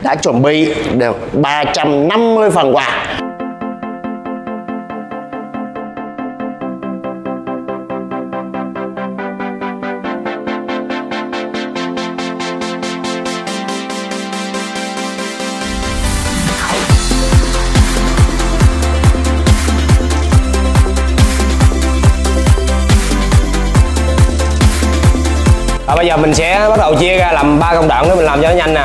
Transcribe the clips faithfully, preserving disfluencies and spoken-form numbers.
đã chuẩn bị được ba trăm năm mươi phần quà. Và bây giờ mình sẽ bắt đầu chia ra làm ba công đoạn để mình làm cho nó nhanh nè.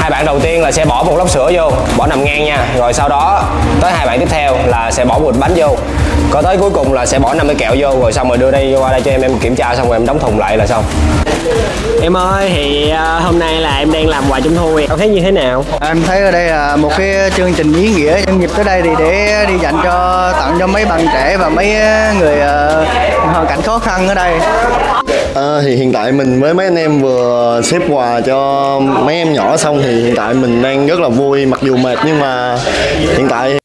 Hai bạn đầu tiên là sẽ bỏ một lớp sữa vô, bỏ nằm ngang nha. Rồi sau đó tới hai bạn tiếp theo là sẽ bỏ một bánh vô. Có tới cuối cùng là sẽ bỏ năm cái kẹo vô, rồi xong rồi đưa đây qua đây cho em em kiểm tra xong rồi em đóng thùng lại là xong. Em ơi, thì hôm nay là em đang làm quà trung thu, em thấy như thế nào? Em thấy ở đây là một cái chương trình ý nghĩa. Em dịp tới đây thì để đi dành cho tặng cho mấy bạn trẻ và mấy người hoàn cảnh khó khăn ở đây. À, thì hiện tại mình với mấy anh em vừa xếp quà cho mấy em nhỏ xong thì hiện tại mình đang rất là vui, mặc dù mệt nhưng mà hiện tại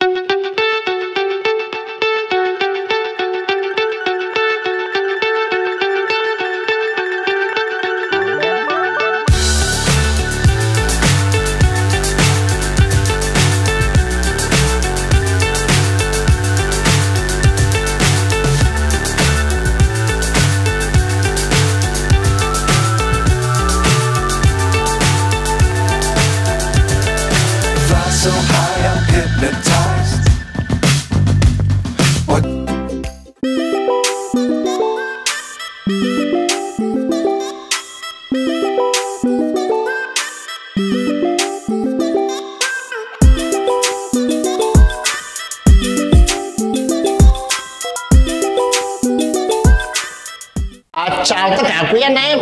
chào tất cả quý anh em.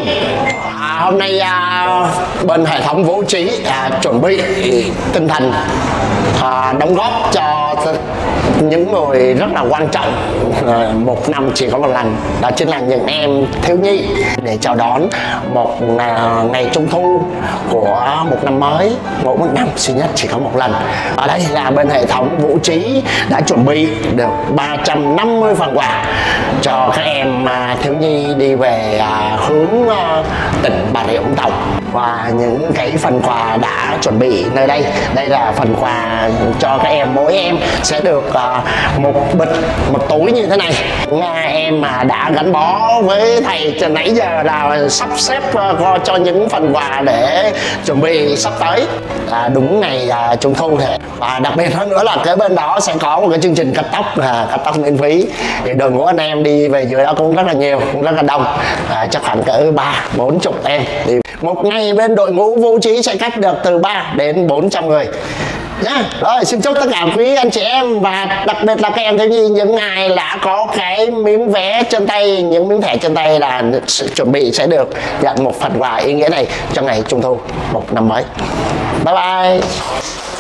à, Hôm nay à, bên hệ thống vũ trí à, chuẩn bị tinh thần à, đóng góp cho những người rất là quan trọng à, một năm chỉ có một lần, đó chính là những em thiếu nhi, để chào đón một à, ngày trung thu của một năm mới. Mỗi một năm duy nhất chỉ có một lần. Ở đây là bên hệ thống vũ trí đã chuẩn bị được ba trăm năm mươi phần quà cho các em à, thiếu nhi đi về à, hướng à, tỉnh Bà Rịa Vũng Tàu. Và những cái phần quà đã chuẩn bị nơi đây, đây là phần quà cho các em. Mỗi em sẽ được uh, một bịch, một túi như thế này. Nga em mà đã gắn bó với thầy từ nãy giờ là sắp xếp uh, cho những phần quà để chuẩn bị sắp tới à, đúng ngày uh, trung thu. Và đặc biệt hơn nữa là cái bên đó sẽ có một cái chương trình cắt tóc, uh, cắt tóc miễn phí. Thì đội ngũ anh em đi về dưới đó cũng rất là nhiều, cũng rất là đông, uh, chắc khoảng cỡ ba bốn chục em. Thì một ngày bên đội ngũ vũ trí sẽ cắt được từ ba đến bốn trăm người. Yeah. Rồi xin chúc tất cả quý anh chị em và đặc biệt là các em thiếu nhi, những ai đã có cái miếng vé trên tay, những miếng thẻ trên tay là chuẩn bị sẽ được nhận một phần quà ý nghĩa này cho ngày trung thu một năm mới. Bye bye.